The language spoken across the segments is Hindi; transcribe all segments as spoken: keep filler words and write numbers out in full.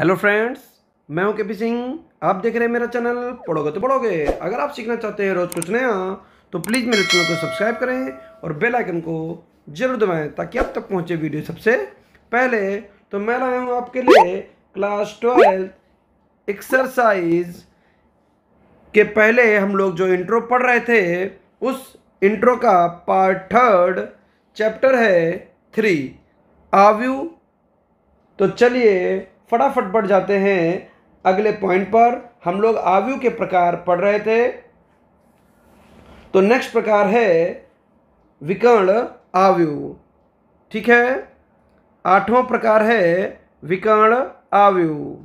हेलो फ्रेंड्स, मैं हूं केपी सिंह। आप देख रहे हैं मेरा चैनल पढ़ोगे तो पढ़ोगे। अगर आप सीखना चाहते हैं रोज़ कुछ नया तो प्लीज़ मेरे चैनल को सब्सक्राइब करें और बेल आइकन को जरूर दबाएं ताकि आप तक पहुंचे वीडियो सबसे पहले। तो मैं लाया हूं आपके लिए क्लास ट्वेल्थ एक्सरसाइज के पहले हम लोग जो इंट्रो पढ़ रहे थे उस इंट्रो का पार्ट थर्ड चैप्टर है थ्री आव्यूह। तो चलिए फटाफट बढ़ जाते हैं अगले पॉइंट पर। हम लोग आव्यूह के प्रकार पढ़ रहे थे। तो नेक्स्ट प्रकार है विकर्ण आव्यूह, ठीक है। आठवां प्रकार है विकर्ण आव्यूह।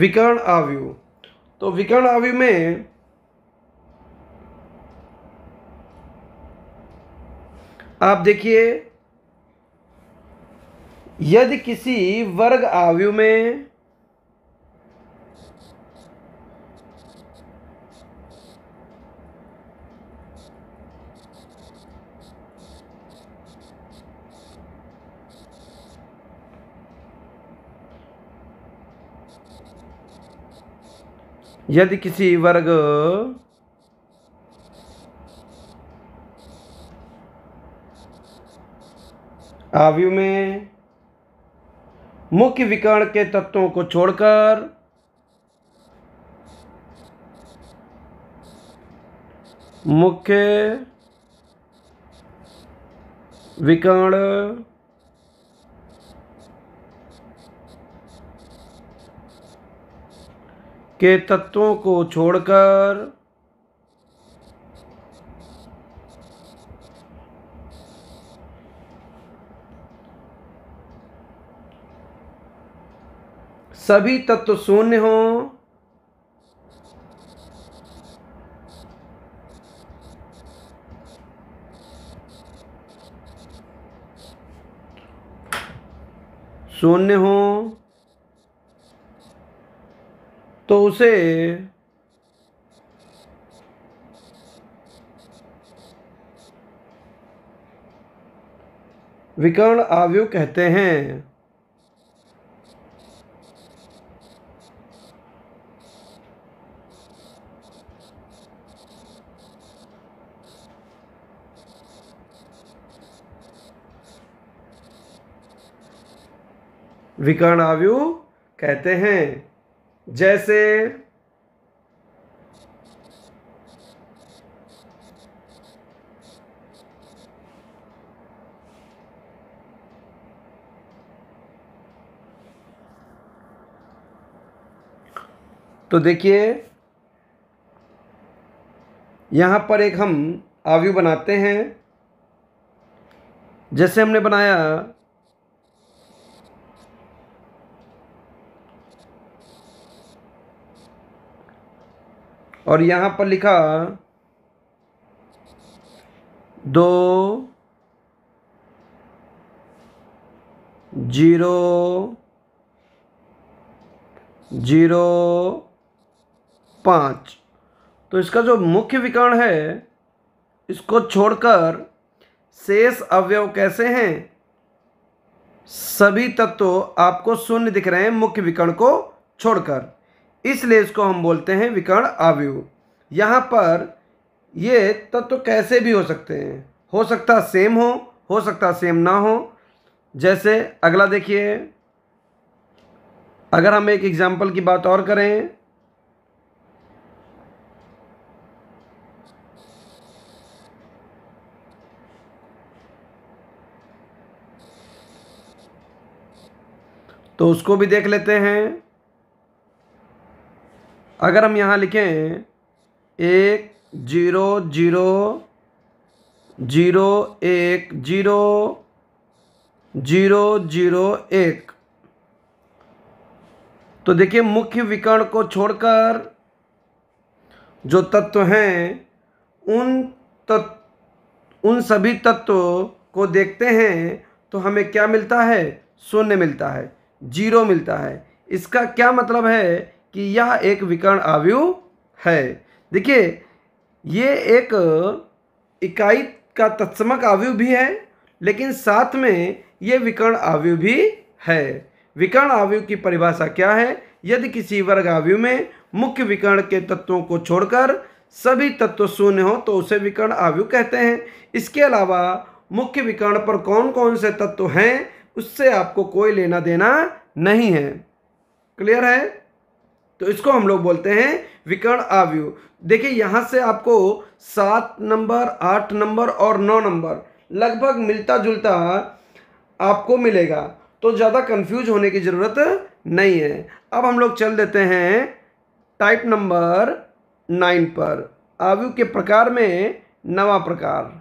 विकर्ण आव्यूह, तो विकर्ण आव्यूह में आप देखिए, यदि किसी वर्ग आव्यूह में यदि किसी वर्ग आव्यूह में मुख्य विकर्ण के तत्वों को छोड़कर मुख्य विकर्ण के तत्वों को छोड़कर सभी तत्व शून्य हों शून्य हों तो उसे विकर्ण आव्यूह कहते हैं। विकर्ण आव्यूह कहते हैं जैसे तो देखिए यहां पर एक हम आव्यूह बनाते हैं। जैसे हमने बनाया और यहाँ पर लिखा दो जीरो जीरो पाँच, तो इसका जो मुख्य विकर्ण है इसको छोड़कर शेष अवयव कैसे हैं, सभी तत्व आपको शून्य दिख रहे हैं मुख्य विकर्ण को छोड़कर, इसलिए इसको हम बोलते हैं विकर्ण आव्यूह। यहाँ पर ये तत्व कैसे भी हो सकते हैं, हो सकता सेम हो, हो सकता सेम ना हो। जैसे अगला देखिए, अगर हम एक एग्जाम्पल की बात और करें तो उसको भी देख लेते हैं। अगर हम यहाँ लिखें एक जीरो जीरो जीरो एक जीरो जीरो जीरो एक, तो देखिए मुख्य विकर्ण को छोड़कर जो तत्व हैं उन तत्व उन सभी तत्वों को देखते हैं तो हमें क्या मिलता है, शून्य मिलता है, जीरो मिलता है। इसका क्या मतलब है कि यह एक विकर्ण आव्यूह है। देखिए ये एक इकाई का तत्समक आव्यूह भी है लेकिन साथ में ये विकर्ण आव्यूह भी है। विकर्ण आव्यूह की परिभाषा क्या है, यदि किसी वर्ग आव्यूह में मुख्य विकर्ण के तत्वों को छोड़कर सभी तत्व शून्य हो तो उसे विकर्ण आव्यूह कहते हैं। इसके अलावा मुख्य विकर्ण पर कौन कौन से तत्व हैं उससे आपको कोई लेना देना नहीं है। क्लियर है? तो इसको हम लोग बोलते हैं विकर्ण आव्यूह। देखिए यहाँ से आपको सात नंबर, आठ नंबर और नौ नंबर लगभग मिलता जुलता आपको मिलेगा, तो ज़्यादा कंफ्यूज होने की ज़रूरत नहीं है। अब हम लोग चल देते हैं टाइप नंबर नाइन पर, आव्यूह के प्रकार में नवा प्रकार।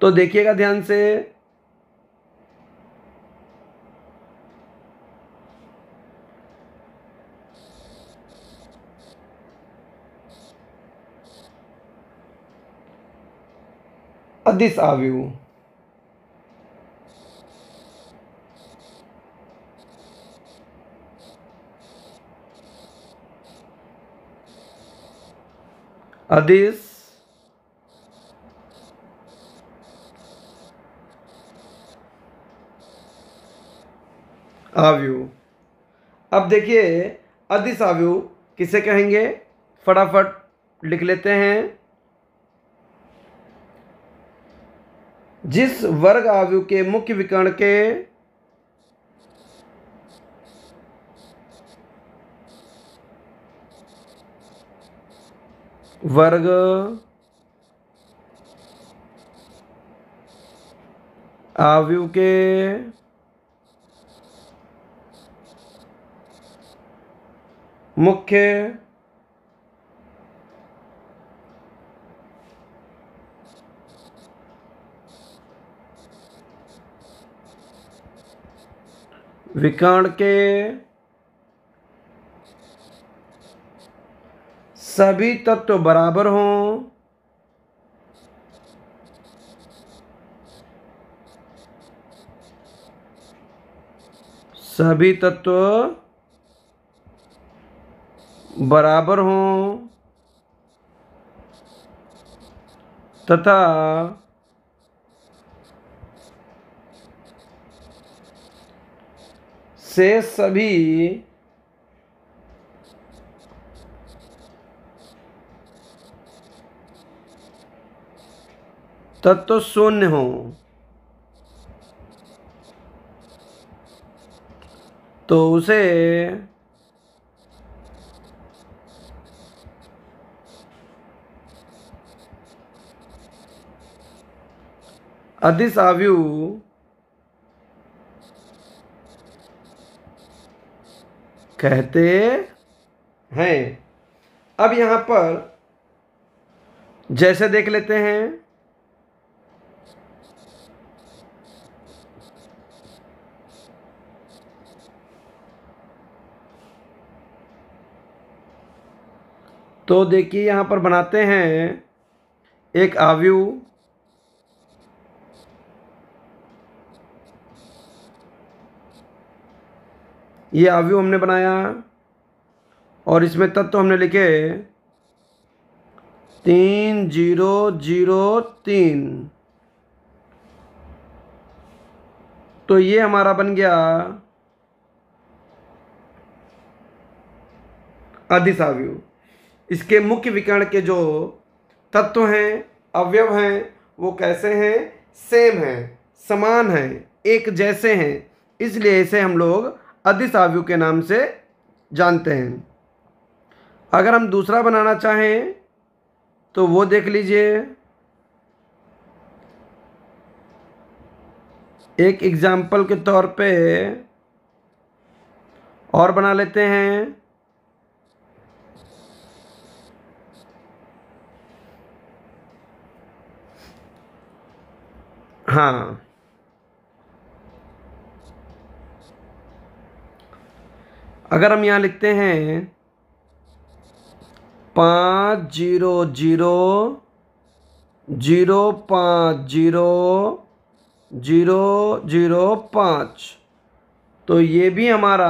तो देखिएगा ध्यान से, अदिश आव्यूह। अदिश आव्यूह। अब देखिए अदिश आव्यूह किसे कहेंगे, फटाफट लिख लेते हैं। जिस वर्ग आव्यूह के मुख्य विकर्ण के वर्ग आव्यूह के मुख्य विकर्ण के सभी तत्व बराबर हों सभी तत्व बराबर हों तथा शेष सभी तत्व शून्य हों। तो उसे अदिश आव्यूह कहते हैं। अब यहाँ पर जैसे देख लेते हैं, तो देखिए यहाँ पर बनाते हैं एक आव्यूह। ये आव्यूह हमने बनाया और इसमें तत्व हमने लिखे तीन जीरो जीरो तीन। तो ये हमारा बन गया अदिश आव्यूह। इसके मुख्य विकर्ण के जो तत्व हैं, अवयव हैं, वो कैसे हैं, सेम हैं, समान हैं, एक जैसे हैं, इसलिए इसे हम लोग अदिश आव्यूह के नाम से जानते हैं। अगर हम दूसरा बनाना चाहें तो वो देख लीजिए, एक एग्जाम्पल के तौर पे और बना लेते हैं। हाँ अगर हम यहाँ लिखते हैं पाँच जीरो जीरो जीरो पाँच जीरो जीरो जीरो पाँच, तो ये भी हमारा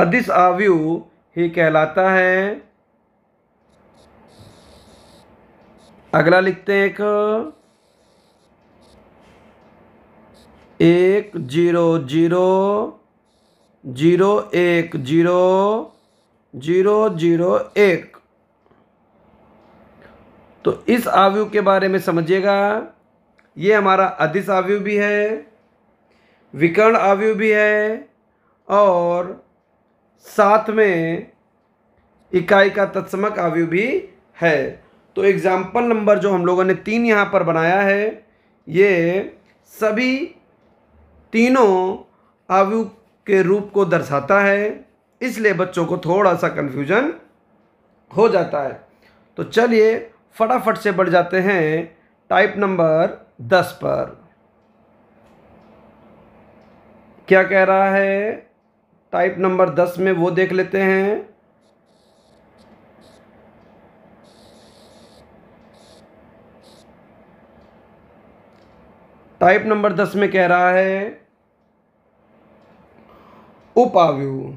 अदिश आव्यूह ही कहलाता है। अगला लिखते हैं एक एक जीरो जीरो जीरो एक जीरो जीरो जीरो एक। तो इस आव्यूह के बारे में समझिएगा, ये हमारा अदिश आव्यूह भी है, विकर्ण आव्यूह भी है और साथ में इकाई का तत्समक आव्यूह भी है। तो एग्जाम्पल नंबर जो हम लोगों ने तीन यहाँ पर बनाया है, ये सभी तीनों आव्यूह के रूप को दर्शाता है, इसलिए बच्चों को थोड़ा सा कन्फ्यूजन हो जाता है। तो चलिए फटाफट से बढ़ जाते हैं टाइप नंबर दस पर। क्या कह रहा है टाइप नंबर दस में, वो देख लेते हैं। टाइप नंबर दस में कह रहा है उप आव्यूह।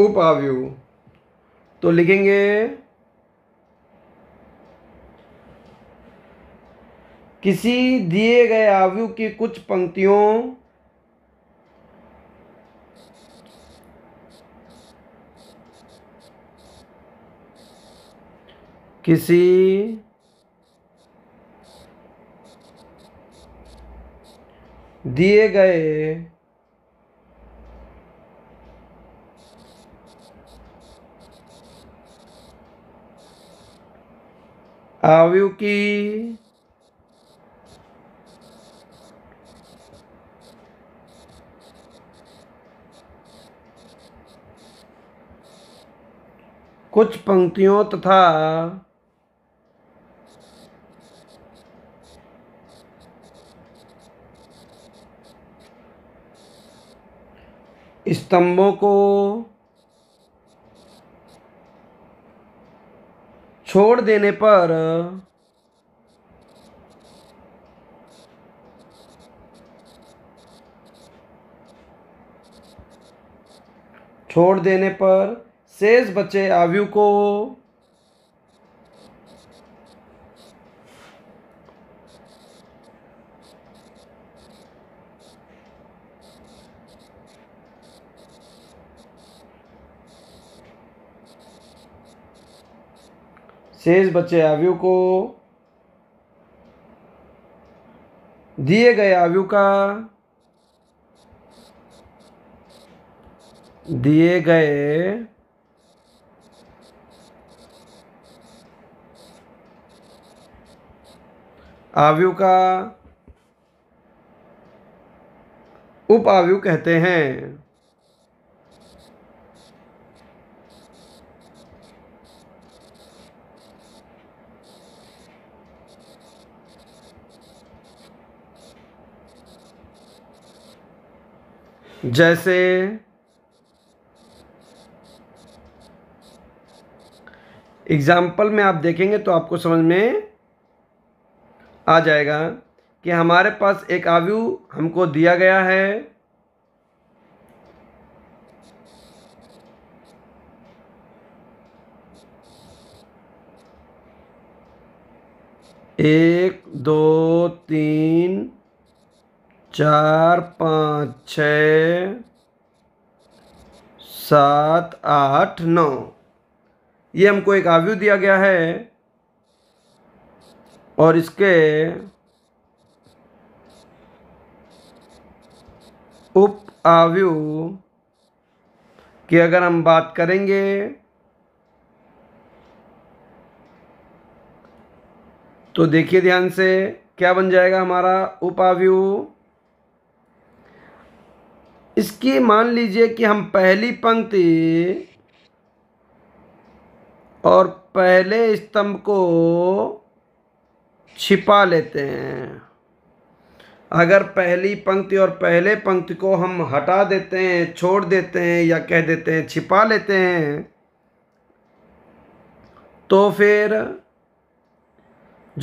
उप आव्यूह तो लिखेंगे किसी दिए गए आव्यूह की कुछ पंक्तियों किसी दिए गए आव्यूह की कुछ पंक्तियों तथा स्तंभों को छोड़ देने पर छोड़ देने पर शेष बचे आव्यूह को शेष बचे आव्यूह को दिए गए आव्यूह का दिए गए आव्यूह का उप आव्यूह कहते हैं। जैसे एग्जाम्पल में आप देखेंगे तो आपको समझ में आ जाएगा कि हमारे पास एक आव्यूह हमको दिया गया है, एक दो तीन चार पाँच छः सात आठ नौ, ये हमको एक आव्यूह दिया गया है और इसके उप आव्यूह की अगर हम बात करेंगे तो देखिए ध्यान से, क्या बन जाएगा हमारा उपाव्यूह। इसकी मान लीजिए कि हम पहली पंक्ति और पहले स्तंभ को छिपा लेते हैं। अगर पहली पंक्ति और पहले पंक्ति को हम हटा देते हैं, छोड़ देते हैं या कह देते हैं छिपा लेते हैं, तो फिर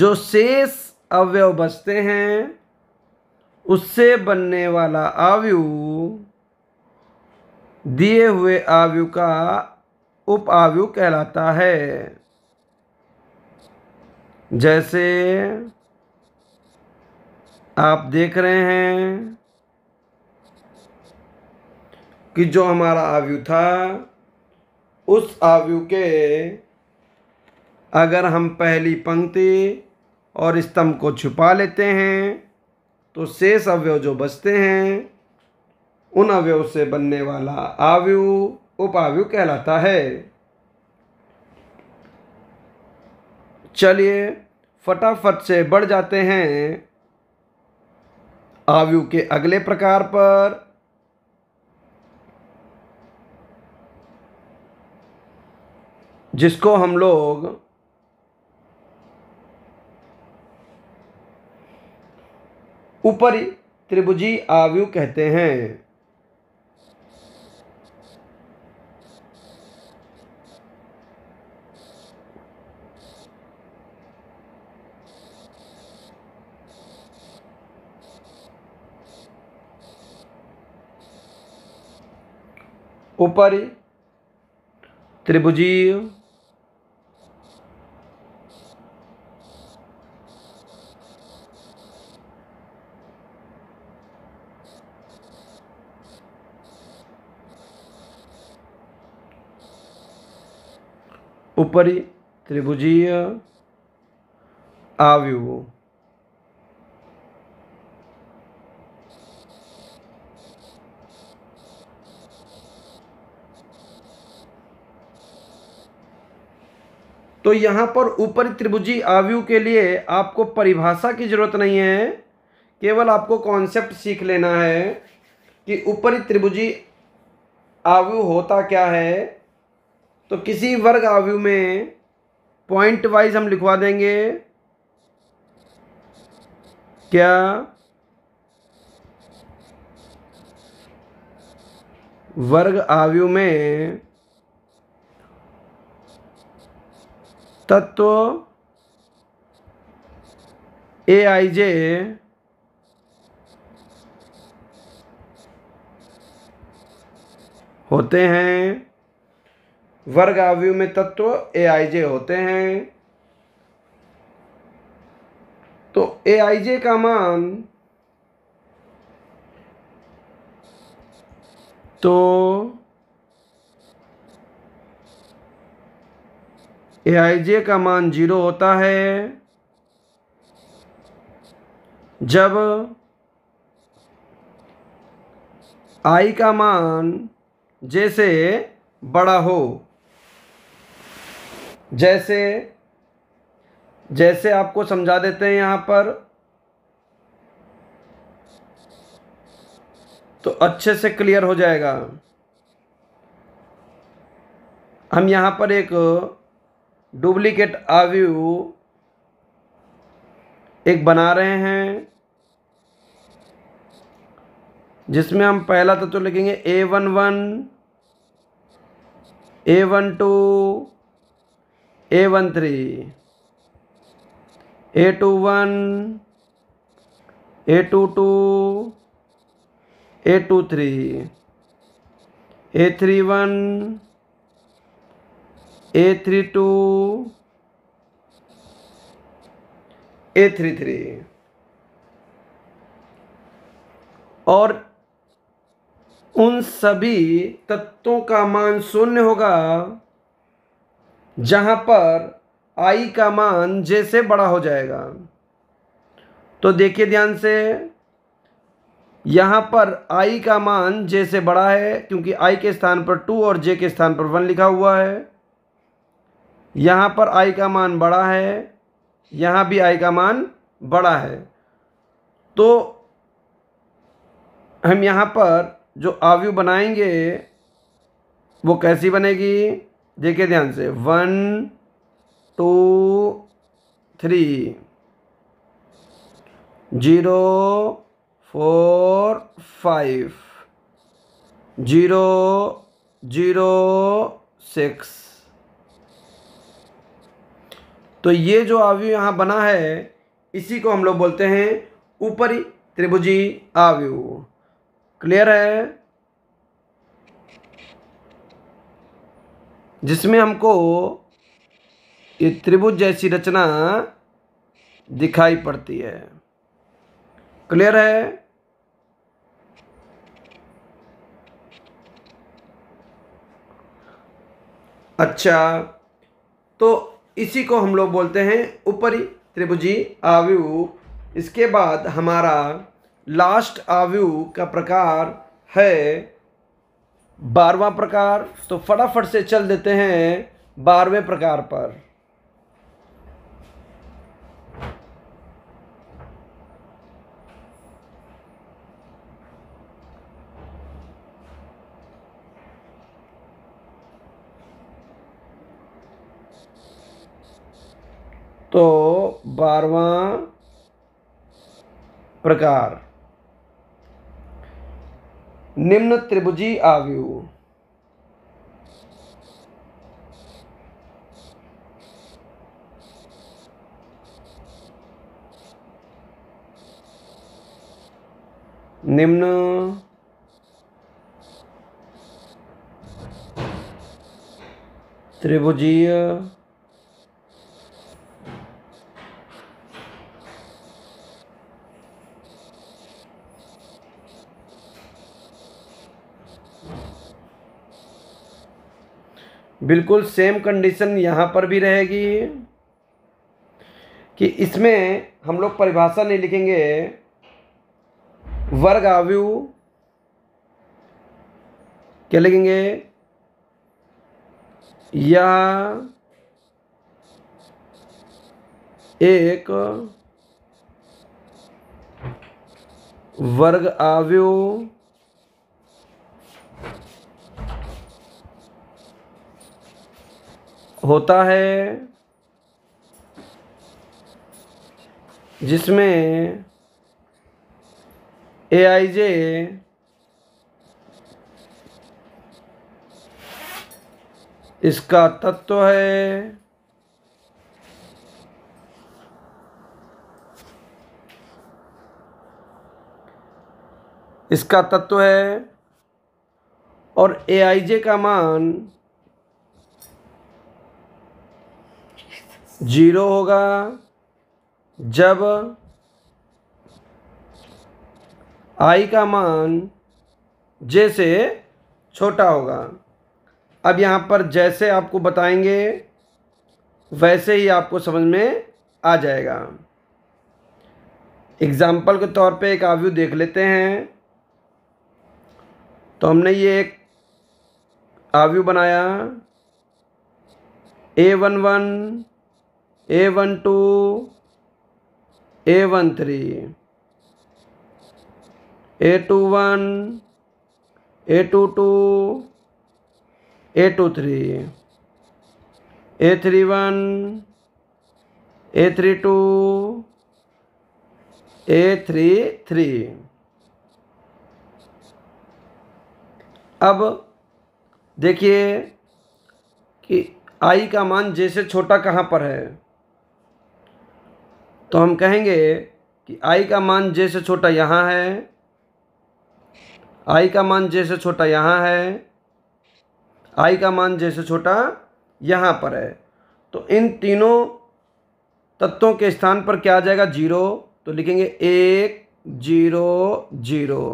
जो शेष अवयव बचते हैं उससे बनने वाला आव्यूह दिए हुए आव्यूह का उपाव्यूह कहलाता है। जैसे आप देख रहे हैं कि जो हमारा आव्यूह था उस आव्यूह के अगर हम पहली पंक्ति और स्तंभ को छुपा लेते हैं तो शेष अवयव जो बचते हैं उन अवयव से बनने वाला आव्यूह उपाव्यूह कहलाता है। चलिए फटाफट से बढ़ जाते हैं आव्यूह के अगले प्रकार पर। जिसको हम लोग ऊपरी त्रिभुजी आव्यूह कहते हैं। ऊपरी त्रिभुजी ऊपरी त्रिभुजीय आव्यूह। तो यहाँ पर ऊपरी त्रिभुजी आव्यूह के लिए आपको परिभाषा की जरूरत नहीं है, केवल आपको कॉन्सेप्ट सीख लेना है कि ऊपरी त्रिभुजी आव्यूह होता क्या है। तो किसी वर्ग आव्यूह में पॉइंट वाइज हम लिखवा देंगे क्या वर्ग आव्यूह में तत्व ए आई जे होते हैं। वर्ग आव्यूह में तत्व ए आई जे होते हैं। तो ए आई जे का मान तो ए आई जे का मान जीरो होता है जब आई का मान जे से बड़ा हो। जैसे जैसे आपको समझा देते हैं यहाँ पर, तो अच्छे से क्लियर हो जाएगा। हम यहाँ पर एक डुप्लीकेट आव्यूह एक बना रहे हैं जिसमें हम पहला तत्व लिखेंगे A one one, A one two, A one three, A two one, A two two, A two three, A three one, A three two, A three three और उन सभी तत्वों का मान शून्य होगा जहाँ पर आई का मान जे से बड़ा हो जाएगा। तो देखिए ध्यान से, यहाँ पर आई का मान जे से बड़ा है क्योंकि आई के स्थान पर टू और जे के स्थान पर वन लिखा हुआ है। यहाँ पर आई का मान बड़ा है, यहाँ भी आई का मान बड़ा है। तो हम यहाँ पर जो आव्यूह बनाएंगे वो कैसी बनेगी, देखिए ध्यान से, one two three zero four five zero zero six. तो ये जो आव्यूह यहाँ बना है इसी को हम लोग बोलते हैं ऊपरी त्रिभुजी आव्यूह। क्लियर है, जिसमें हमको ये त्रिभुज जैसी रचना दिखाई पड़ती है। क्लियर है, अच्छा, तो इसी को हम लोग बोलते हैं ऊपरी त्रिभुजी आव्यूह। इसके बाद हमारा लास्ट आव्यूह का प्रकार है बारहवां प्रकार। तो फटाफट से चल देते हैं बारहवें प्रकार पर। तो बारहवां प्रकार निम्न त्रिभुजी आव्यूह। निम्न त्रिभुजीय बिल्कुल सेम कंडीशन यहाँ पर भी रहेगी कि इसमें हम लोग परिभाषा नहीं लिखेंगे। वर्ग आव्यूह क्या लिखेंगे, या एक वर्ग आव्यूह होता है जिसमें ए आई जे इसका तत्व है इसका तत्व है और ए आई जे का मान जीरो होगा जब आई का मान जे से छोटा होगा। अब यहाँ पर जैसे आपको बताएंगे वैसे ही आपको समझ में आ जाएगा। एग्जाम्पल के तौर पे एक आव्यूह देख लेते हैं। तो हमने ये एक आव्यूह बनाया, A one one A one two A one three A two one A two two A two three A three one A three two A three three. अब देखिए कि आई का मान जे से छोटा कहाँ पर है, तो हम कहेंगे कि आई का मान जे से छोटा यहाँ है, आई का मान जे से छोटा यहाँ है, आई का मान जे से छोटा यहाँ पर है। तो इन तीनों तत्वों के स्थान पर क्या आ जाएगा, जीरो। तो लिखेंगे एक जीरो जीरो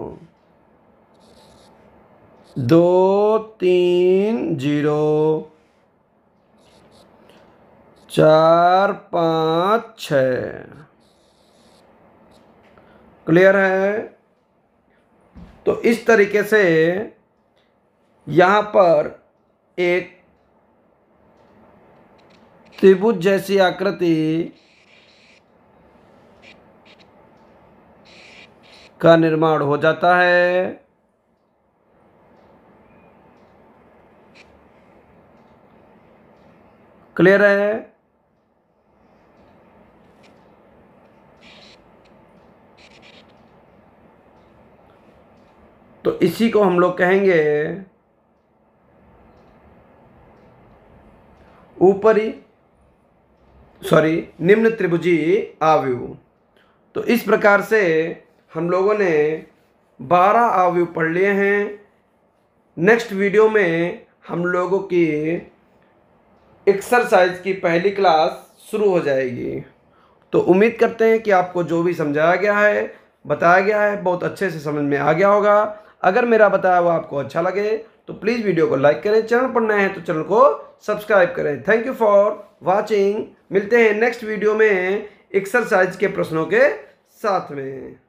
दो तीन जीरो चार पाँच छः। क्लियर है, तो इस तरीके से यहाँ पर एक त्रिभुज जैसी आकृति का निर्माण हो जाता है। क्लियर है? तो इसी को हम लोग कहेंगे ऊपरी सॉरी निम्न त्रिभुजी आव्यूह। तो इस प्रकार से हम लोगों ने बारह आव्यूह पढ़ लिए हैं। नेक्स्ट वीडियो में हम लोगों की एक्सरसाइज की पहली क्लास शुरू हो जाएगी। तो उम्मीद करते हैं कि आपको जो भी समझाया गया है, बताया गया है, बहुत अच्छे से समझ में आ गया होगा। अगर मेरा बताया हुआ आपको अच्छा लगे तो प्लीज़ वीडियो को लाइक करें। चैनल पर नए हैं तो चैनल को सब्सक्राइब करें। Thank you for watching. मिलते हैं नेक्स्ट वीडियो में एक्सरसाइज के प्रश्नों के साथ में।